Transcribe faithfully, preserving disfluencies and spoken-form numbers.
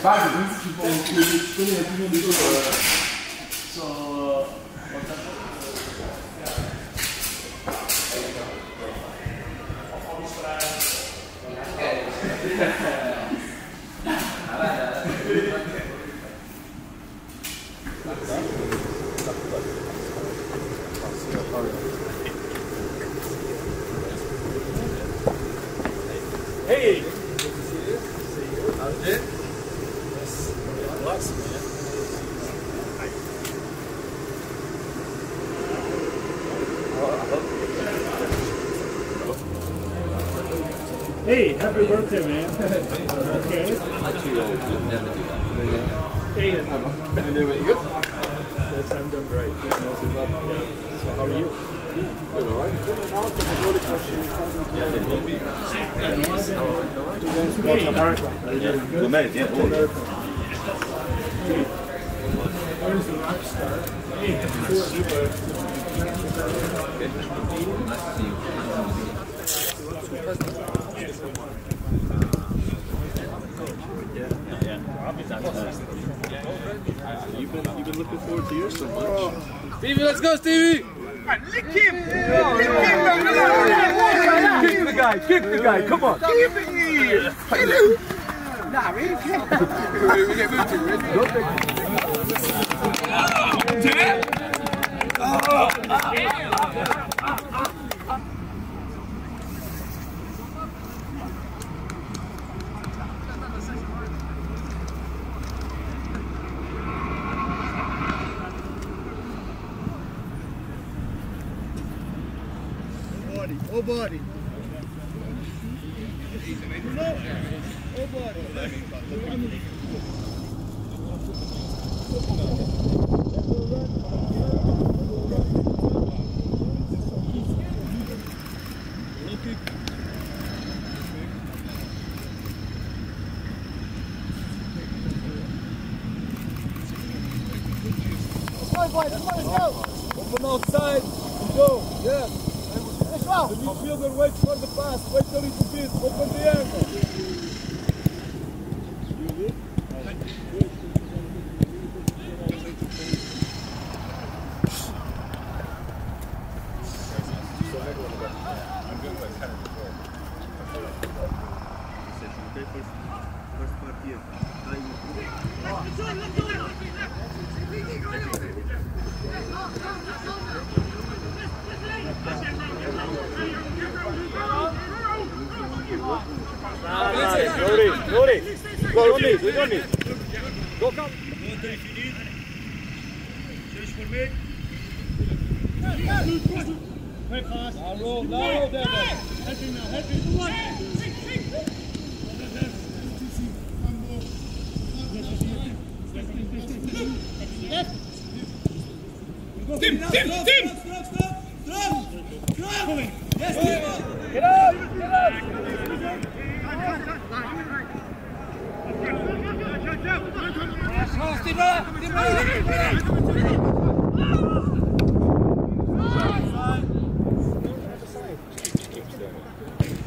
fact, these people really have been able to. So, what's that? Hey! Good to see you. See you. How is it? Yes. It was, man. Hi. Hey, happy birthday, man. Okay. I'm too old. You never do that. Hey, I'm doing good. Yes, I'm doing great. So, how are you? Good, alright. You've been looking forward to yours so much. Stevie, let's go, Stevie! Lick him! Lick him! Kick the guy! Kick the guy! Come on! Keep it here! Nah, we can't. We can't move to it. Go big. Did it? Oh! Oh, buddy. Oh, buddy. Let's go. Open outside. Go. Yeah. The midfielder waits for the pass, wait till it's beat, open the angle. I'm good with Henry before. Okay, first, first part here. Let's go, let's go, let's go. Lori, Lori, go Lori, we don't need. Go come. Chase for me. Play fast. Now roll, now roll there. Help him now, help him. Come on. Tim, Tim, Tim. Get out, get out. Stay back! Stay back! Stay back!